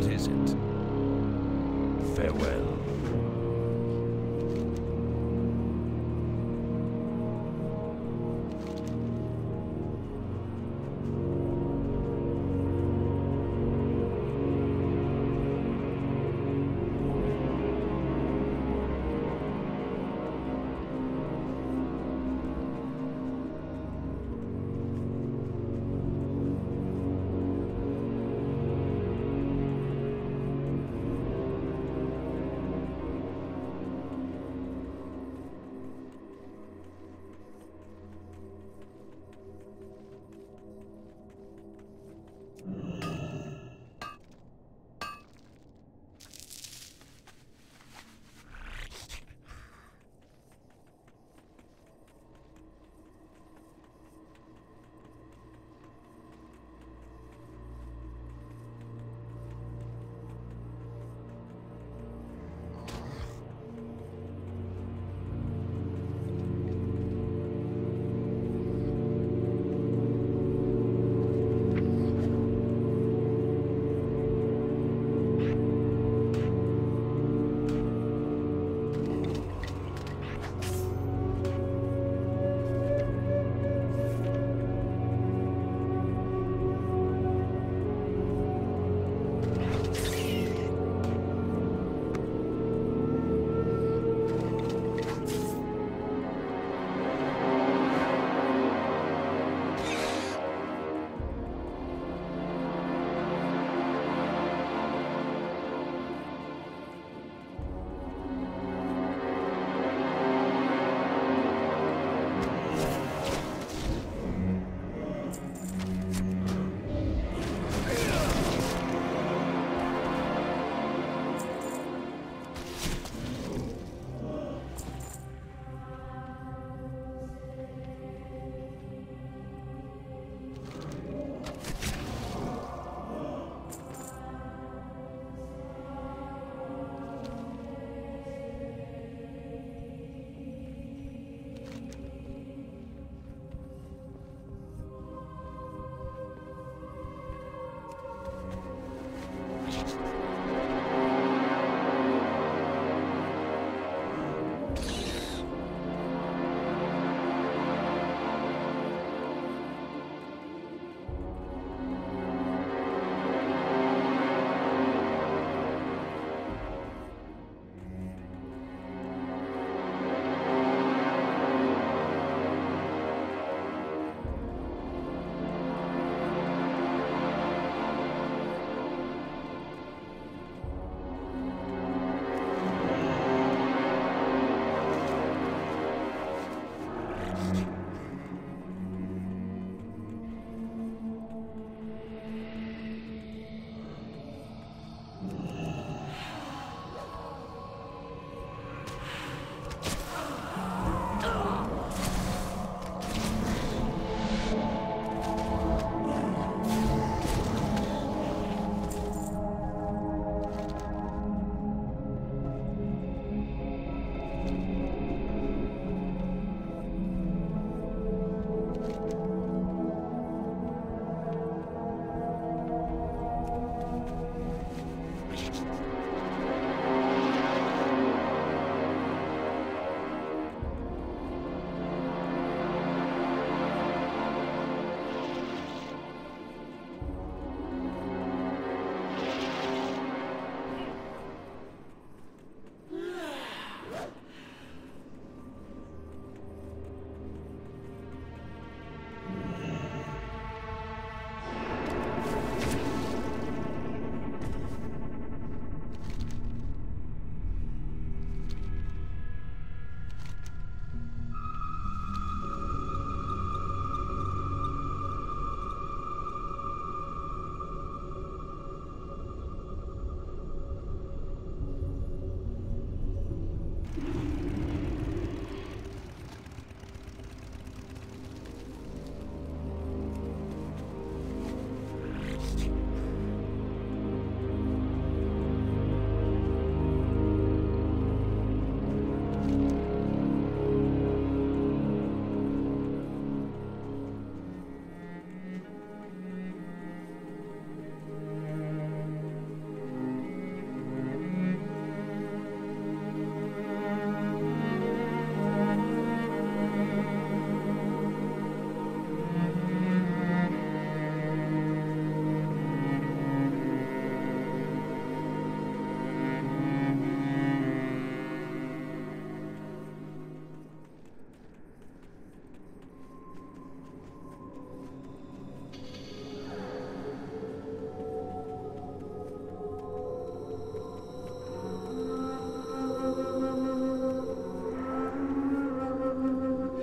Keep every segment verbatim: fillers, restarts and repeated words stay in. What is it? Farewell.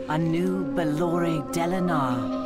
a new Bellore Delinar.